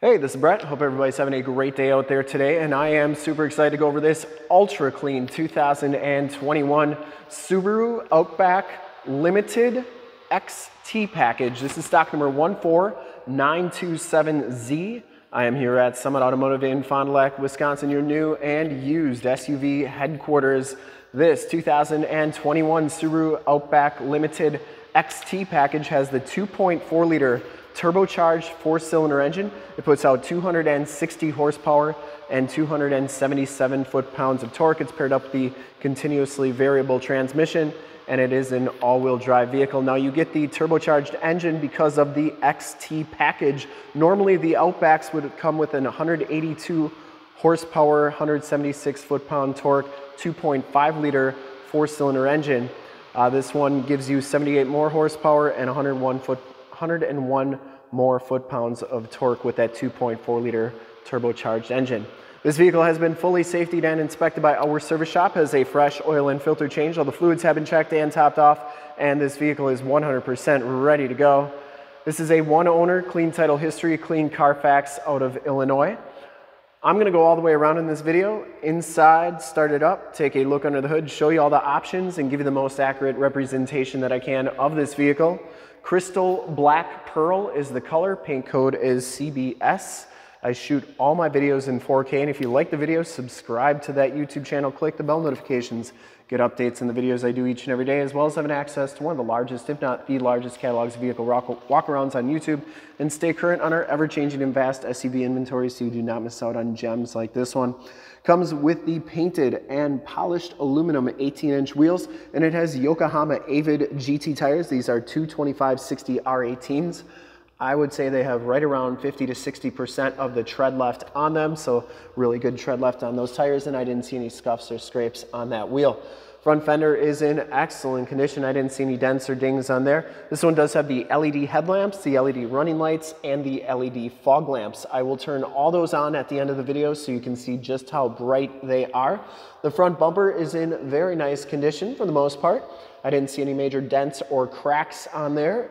Hey, this is Brett. Hope everybody's having a great day out there today, and I am super excited to go over this ultra clean 2021 Subaru Outback Limited XT package. This is stock number 14927Z. I am here at Summit Automotive in Fond du Lac, Wisconsin, your new and used SUV headquarters. This 2021 Subaru Outback Limited XT package has the 2.4 liter turbocharged four-cylinder engine. It puts out 260 horsepower and 277 foot-pounds of torque. It's paired up with the continuously variable transmission, and it is an all-wheel drive vehicle. Now, you get the turbocharged engine because of the XT package. Normally, the Outbacks would come with an 182 horsepower, 176 foot-pound torque, 2.5 liter four-cylinder engine. This one gives you 78 more horsepower and 101 more foot-pounds of torque with that 2.4 liter turbocharged engine. This vehicle has been fully safetied and inspected by our service shop, has a fresh oil and filter change. All the fluids have been checked and topped off, and this vehicle is 100% ready to go. This is a one owner, clean title history, clean Carfax out of Illinois. I'm gonna go all the way around in this video, inside, start it up, take a look under the hood, show you all the options, and give you the most accurate representation that I can of this vehicle. Crystal Black Pearl is the color, paint code is CBS. I shoot all my videos in 4K, and if you like the video, subscribe to that YouTube channel, click the bell notifications, get updates on the videos I do each and every day, as well as having access to one of the largest, if not the largest, catalogs of vehicle walkarounds on YouTube, and stay current on our ever-changing and vast SUV inventory so you do not miss out on gems like this one. Comes with the painted and polished aluminum 18-inch wheels, and it has Yokohama Avid GT tires. These are 225/60 R18s. I would say they have right around 50 to 60% of the tread left on them, so really good tread left on those tires, and I didn't see any scuffs or scrapes on that wheel. Front fender is in excellent condition. I didn't see any dents or dings on there. This one does have the LED headlamps, the LED running lights, and the LED fog lamps. I will turn all those on at the end of the video so you can see just how bright they are. The front bumper is in very nice condition for the most part. I didn't see any major dents or cracks on there.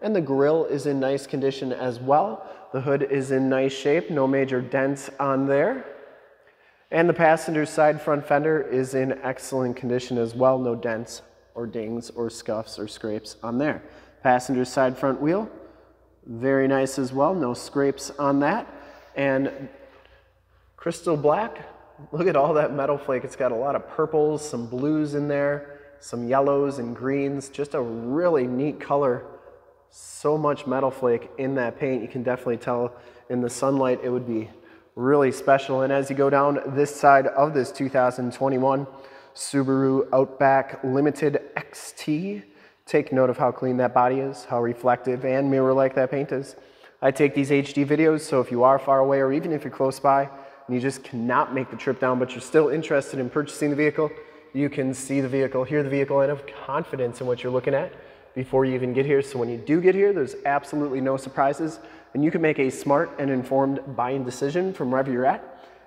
And the grille is in nice condition as well. The hood is in nice shape, no major dents on there. And the passenger side front fender is in excellent condition as well, no dents or dings or scuffs or scrapes on there. Passenger side front wheel, very nice as well, no scrapes on that. And Crystal Black, look at all that metal flake. It's got a lot of purples, some blues in there, some yellows and greens, just a really neat color. So much metal flake in that paint. You can definitely tell in the sunlight it would be really special. And as you go down this side of this 2021 Subaru Outback Limited XT, take note of how clean that body is, how reflective and mirror-like that paint is. I take these HD videos, so if you are far away or even if you're close by and you just cannot make the trip down but you're still interested in purchasing the vehicle, you can see the vehicle, hear the vehicle, and have confidence in what you're looking at before you even get here. So when you do get here, there's absolutely no surprises, and you can make a smart and informed buying decision from wherever you're at.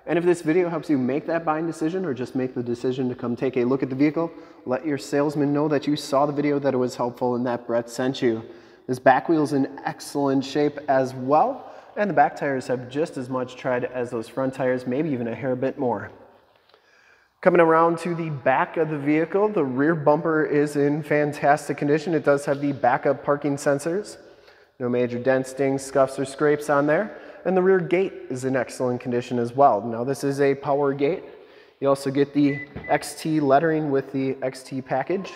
And if this video helps you make that buying decision, or just make the decision to come take a look at the vehicle, let your salesman know that you saw the video, that it was helpful, and that Brett sent you. This back wheel's in excellent shape as well, and the back tires have just as much tread as those front tires, maybe even a hair bit more. Coming around to the back of the vehicle, the rear bumper is in fantastic condition. It does have the backup parking sensors. No major dents, dings, scuffs, or scrapes on there. And the rear gate is in excellent condition as well. Now, this is a power gate. You also get the XT lettering with the XT package.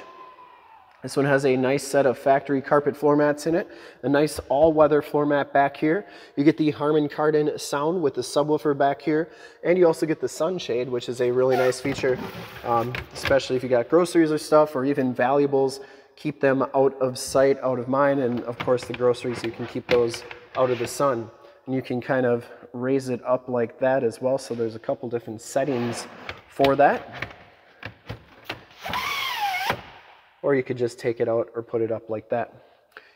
This one has a nice set of factory carpet floor mats in it. A nice all-weather floor mat back here. You get the Harman Kardon sound with the subwoofer back here. And you also get the sunshade, which is a really nice feature, especially if you got groceries or stuff, or even valuables. Keep them out of sight, out of mind. And of course, the groceries, you can keep those out of the sun. And you can kind of raise it up like that as well. So there's a couple different settings for that. Or you could just take it out or put it up like that.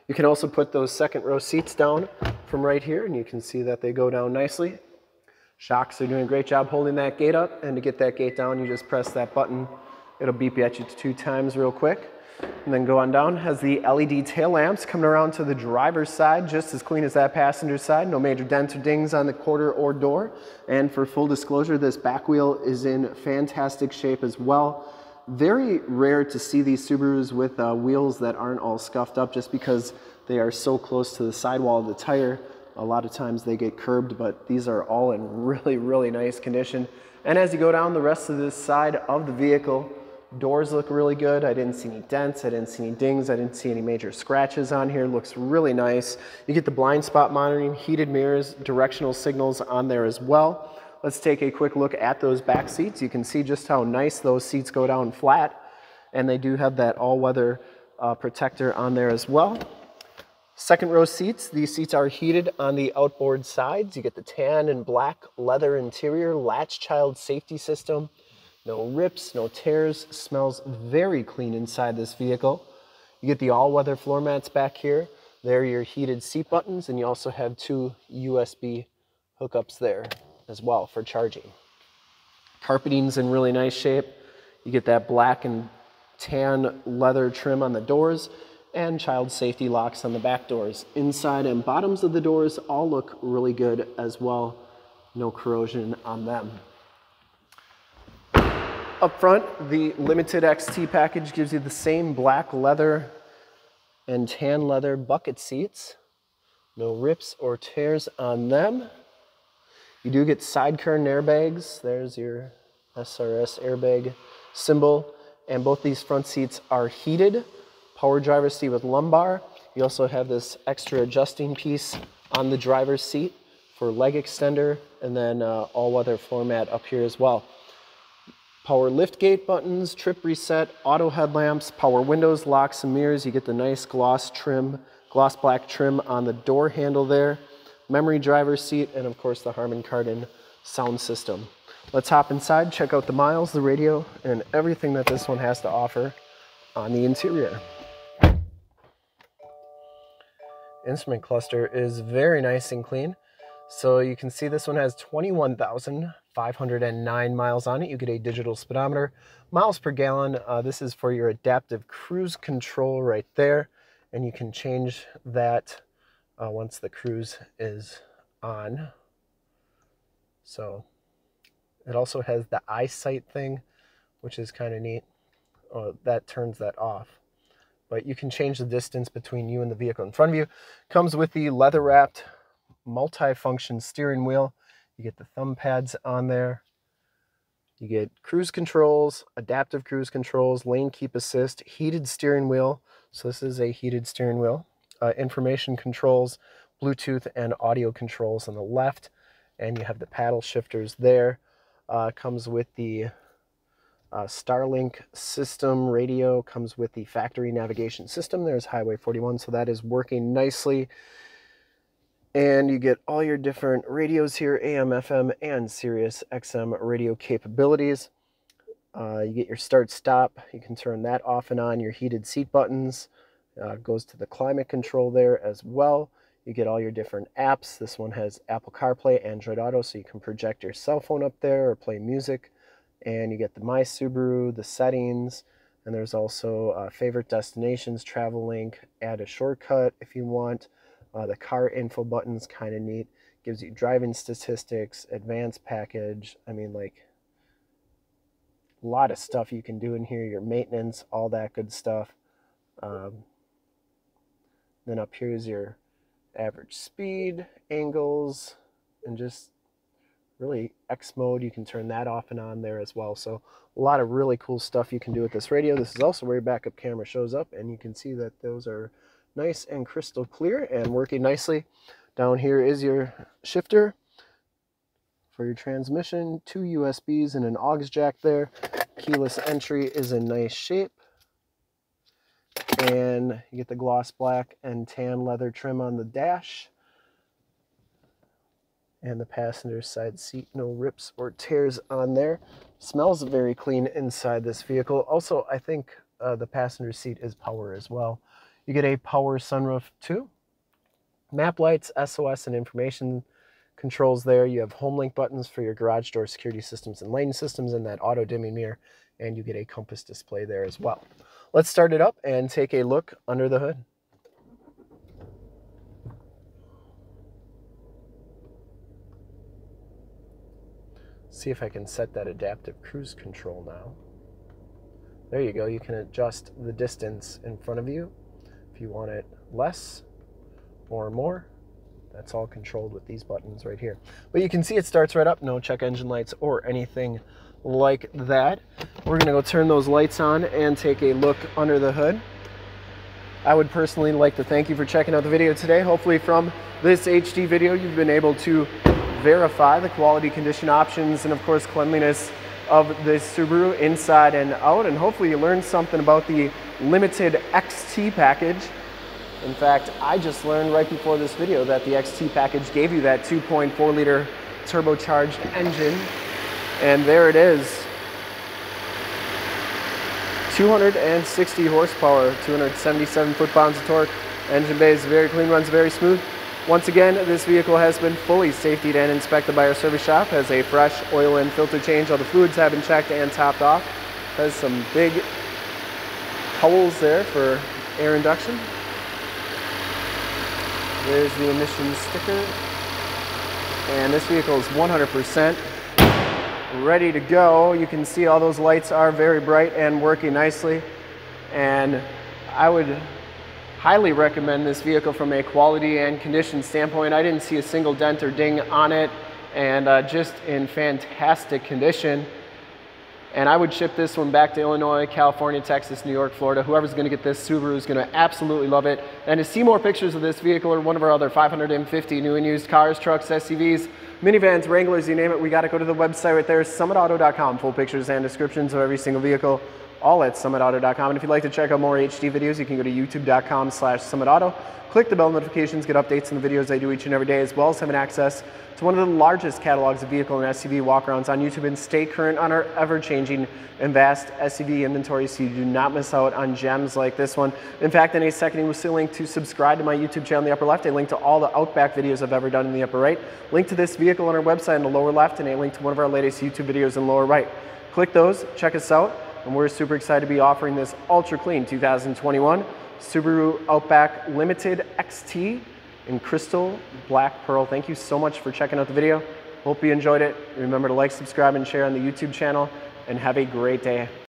You can also put those second row seats down from right here, and you can see that they go down nicely. Shocks are doing a great job holding that gate up, and to get that gate down, you just press that button. It'll beep you at you 2 times real quick. And then go on down, has the LED tail lamps coming around to the driver's side, just as clean as that passenger side. No major dents or dings on the quarter or door. And for full disclosure, this back wheel is in fantastic shape as well. Very rare to see these Subarus with wheels that aren't all scuffed up just because they are so close to the sidewall of the tire. A lot of times they get curbed, but these are all in really, really nice condition. And as you go down the rest of this side of the vehicle, doors look really good. I didn't see any dents, I didn't see any dings, I didn't see any major scratches on here. Looks really nice. You get the blind spot monitoring, heated mirrors, directional signals on there as well. Let's take a quick look at those back seats. You can see just how nice those seats go down flat, and they do have that all-weather protector on there as well. Second row seats, these seats are heated on the outboard sides. You get the tan and black leather interior, latch child safety system. No rips, no tears, smells very clean inside this vehicle. You get the all-weather floor mats back here. There are your heated seat buttons, and you also have two USB hookups there as well for charging. Carpeting's in really nice shape. You get that black and tan leather trim on the doors, and child safety locks on the back doors. Inside and bottoms of the doors all look really good as well. No corrosion on them. Up front, the Limited XT package gives you the same black leather and tan leather bucket seats. No rips or tears on them. You do get side curtain airbags. There's your SRS airbag symbol. And both these front seats are heated. Power driver's seat with lumbar. You also have this extra adjusting piece on the driver's seat for leg extender, and then all-weather floor mat up here as well. Power liftgate buttons, trip reset, auto headlamps, power windows, locks and mirrors. You get the nice gloss black trim on the door handle there. Memory driver's seat, and of course the Harman Kardon sound system. Let's hop inside, check out the miles, the radio, and everything that this one has to offer on the interior. Instrument cluster is very nice and clean. So you can see this one has 21,509 miles on it. You get a digital speedometer, miles per gallon. This is for your adaptive cruise control right there. And you can change that once the cruise is on. So it also has the EyeSight thing, which is kind of neat. Oh, that turns that off. But you can change the distance between you and the vehicle in front of you. Comes with the leather-wrapped multi-function steering wheel. You get the thumb pads on there. You get cruise controls, adaptive cruise controls, lane keep assist, heated steering wheel. So this is a heated steering wheel. Information controls, Bluetooth and audio controls on the left. And you have the paddle shifters there. Comes with the Starlink system radio, comes with the factory navigation system. There's Highway 41, so that is working nicely. And you get all your different radios here, AM, FM, and Sirius XM radio capabilities. You get your start stop. You can turn that off and on, your heated seat buttons. Goes to the climate control there as well. You get all your different apps. This one has Apple CarPlay, Android Auto, so you can project your cell phone up there or play music. And you get the My Subaru, the settings, and there's also favorite destinations, travel link, add a shortcut if you want. The car info button's kind of neat. Gives you driving statistics, advanced package. I mean, like, a lot of stuff you can do in here. Your maintenance, all that good stuff. Then up here is your average speed, angles, and just really X mode. You can turn that off and on there as well. So a lot of really cool stuff you can do with this radio. This is also where your backup camera shows up, and you can see that those are nice and crystal clear and working nicely. Down here is your shifter for your transmission, two USBs and an aux jack there. Keyless entry is in nice shape. And you get the gloss black and tan leather trim on the dash. And the passenger side seat, no rips or tears on there. Smells very clean inside this vehicle. Also, I think the passenger seat is power as well. You get a power sunroof too. Map lights, SOS and information controls there. You have home link buttons for your garage door security systems and lane systems, and that auto dimming mirror. And you get a compass display there as well. let's start it up and take a look under the hood. See if I can set that adaptive cruise control now. There you go, you can adjust the distance in front of you if you want it less or more. That's all controlled with these buttons right here. But you can see it starts right up, no check engine lights or anything like that. We're gonna go turn those lights on and take a look under the hood. I would personally like to thank you for checking out the video today. Hopefully from this HD video, you've been able to verify the quality, condition, options, and of course cleanliness of this Subaru inside and out. And hopefully you learned something about the limited XT package. In fact, I just learned right before this video that the XT package gave you that 2.4 liter turbocharged engine. And there it is, 260 horsepower, 277 foot-pounds of torque. Engine bay is very clean, runs very smooth. Once again, this vehicle has been fully safetied and inspected by our service shop, has a fresh oil and filter change, all the fluids have been checked and topped off, has some big holes there for air induction. There's the emissions sticker, and this vehicle is 100% ready to go. You can see all those lights are very bright and working nicely, and I would highly recommend this vehicle from a quality and condition standpoint. I didn't see a single dent or ding on it, and just in fantastic condition. And I would ship this one back to Illinois, California, Texas, New York, Florida. Whoever's gonna get this Subaru is gonna absolutely love it. And to see more pictures of this vehicle or one of our other 550 new and used cars, trucks, SUVs, minivans, Wranglers, you name it, we gotta go to the website right there, summitauto.com. Full pictures and descriptions of every single vehicle, all at summitauto.com. And if you'd like to check out more HD videos, you can go to youtube.com/summitauto. Click the bell notifications, get updates on the videos I do each and every day, as well as having access to one of the largest catalogs of vehicle and SUV walkarounds on YouTube, and stay current on our ever-changing and vast SUV inventory so you do not miss out on gems like this one. In fact, in a second, you will see a link to subscribe to my YouTube channel in the upper left, a link to all the Outback videos I've ever done in the upper right, link to this vehicle on our website in the lower left, and a link to one of our latest YouTube videos in the lower right. Click those, check us out, and we're super excited to be offering this ultra clean 2021 Subaru Outback Limited XT in Crystal Black Pearl. Thank you so much for checking out the video. Hope you enjoyed it. Remember to like, subscribe, and share on the YouTube channel, and have a great day.